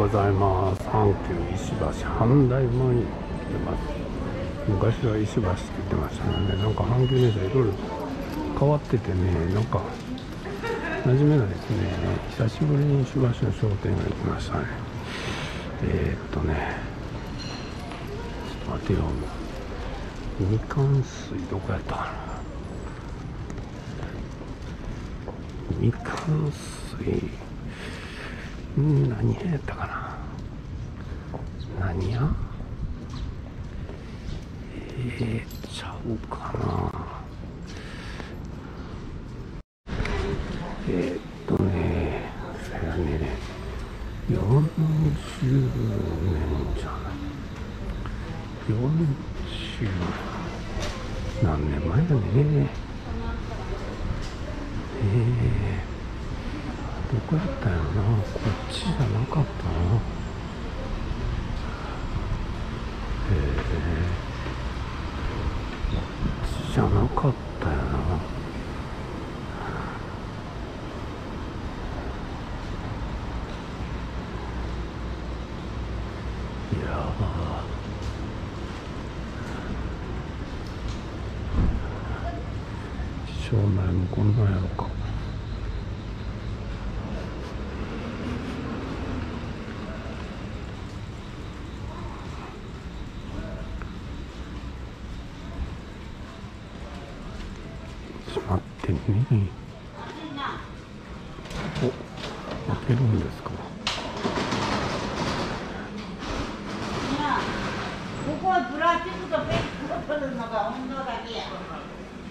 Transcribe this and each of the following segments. ございます。阪急石橋阪大前に来てます。昔は石橋って言ってましたので、なんか阪急電車いろいろ変わっててね、なんか馴染めないですね。久しぶりに石橋の商店街に来ましたね。ちょっと待てよ、みかん水どこやったかな。みかん水、何屋やったかな。何屋、ちゃうかな。それがね、40年じゃない、40何年前だね。どこやったんやろな。こっちじゃなかったな。こっちじゃなかったよな。いやー、町内もこんなんやろか。ちょっと待ってね。お、開けるんですか。ここはプラスチックとペットボトルのが運動だけや。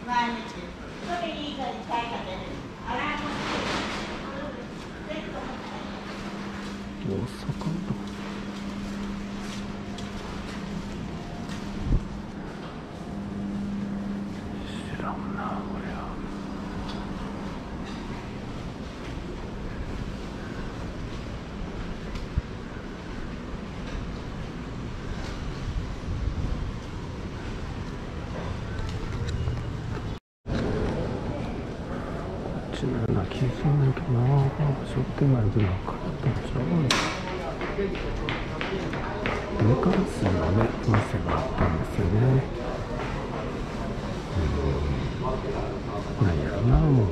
毎日。大阪の知らんな、これは。こっちのような気がするんだけどな。商店街でなんかやったんちゃう。みかん水のね、店があったんですよね。なんやろな、もう